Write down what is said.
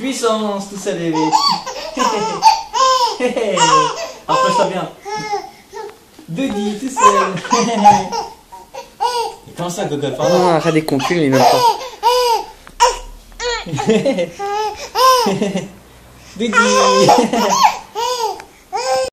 Puissance, tout ça les bébés. Approche-toi bien. Buddy, tout seul. Il pense à Google, pardon. Non, arrête des compiles, il n'aime pas. Buddy.